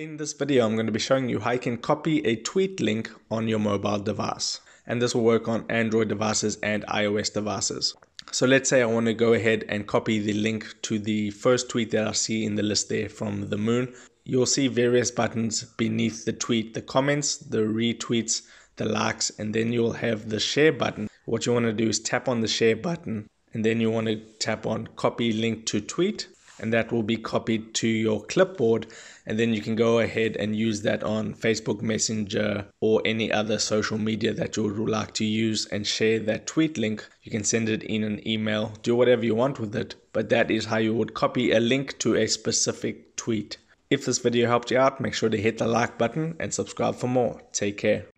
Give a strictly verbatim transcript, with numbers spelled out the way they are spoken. In this video, I'm going to be showing you how you can copy a tweet link on your mobile device. And this will work on Android devices and iOS devices. So let's say I want to go ahead and copy the link to the first tweet that I see in the list there from the moon. You'll see various buttons beneath the tweet, the comments, the retweets, the likes, and then you'll have the share button. What you want to do is tap on the share button, and then you want to tap on copy link to tweet. And that will be copied to your clipboard, and then you can go ahead and use that on Facebook Messenger or any other social media that you would like to use and share that tweet link. You can send it in an email, do whatever you want with it, but that is how you would copy a link to a specific tweet. If this video helped you out, make sure to hit the like button and subscribe for more. Take care.